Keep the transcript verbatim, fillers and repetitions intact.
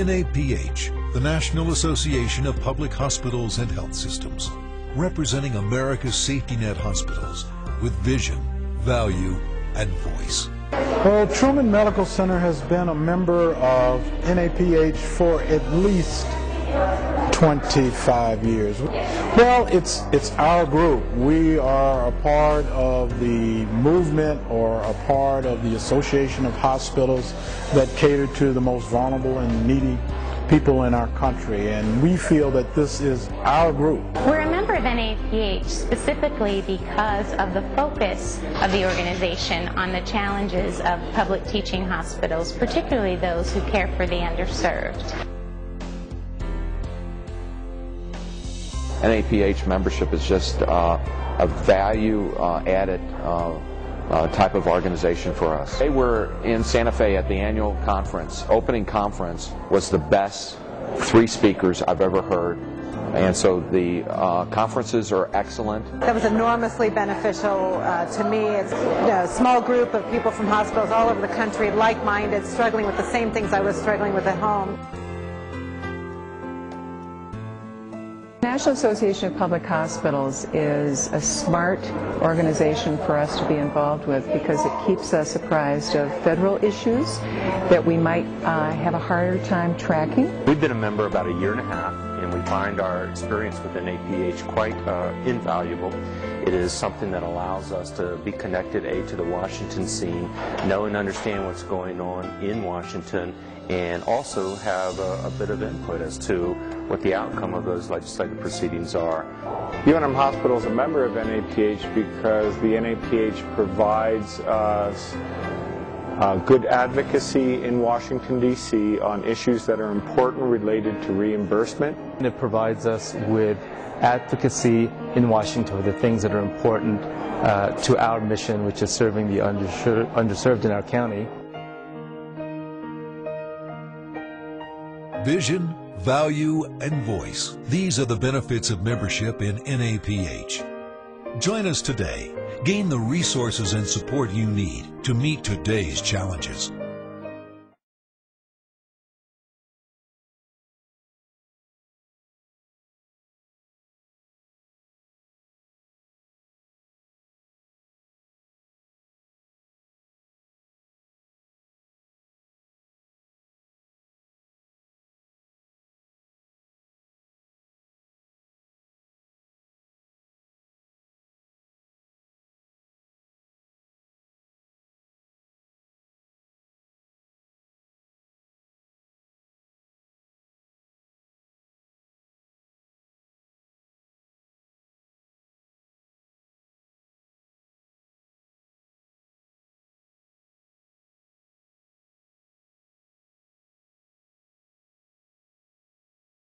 N A P H, the National Association of Public Hospitals and Health Systems, representing America's safety net hospitals with vision, value, and voice. Well, Truman Medical Center has been a member of N A P H for at least twenty-five years. Well, it's it's our group. We are a part of the movement or a part of the Association of Hospitals that cater to the most vulnerable and needy people in our country, and we feel that this is our group. We're a member of N A P H specifically because of the focus of the organization on the challenges of public teaching hospitals, particularly those who care for the underserved. N A P H membership is just uh, a value uh, added uh, uh, type of organization for us. They were in Santa Fe at the annual conference. Opening conference was the best three speakers I've ever heard, and so the uh, conferences are excellent. That was enormously beneficial uh, to me. It's a small group of people from hospitals all over the country, like-minded, struggling with the same things I was struggling with at home. The National Association of Public Hospitals is a smart organization for us to be involved with because it keeps us apprised of federal issues that we might uh, have a harder time tracking. We've been a member about a year and a half, and we find our experience with N A P H quite uh, invaluable. It is something that allows us to be connected, A, to the Washington scene, know and understand what's going on in Washington, and also have a, a bit of input as to what the outcome of those legislative proceedings are. U N M Hospital is a member of N A P H because the N A P H provides us uh, good advocacy in Washington, D C on issues that are important related to reimbursement. And it provides us with advocacy in Washington, the things that are important uh, to our mission, which is serving the underserved, underserved in our county. Vision, value, and voice. These are the benefits of membership in N A P H. Join us today. Gain the resources and support you need to meet today's challenges.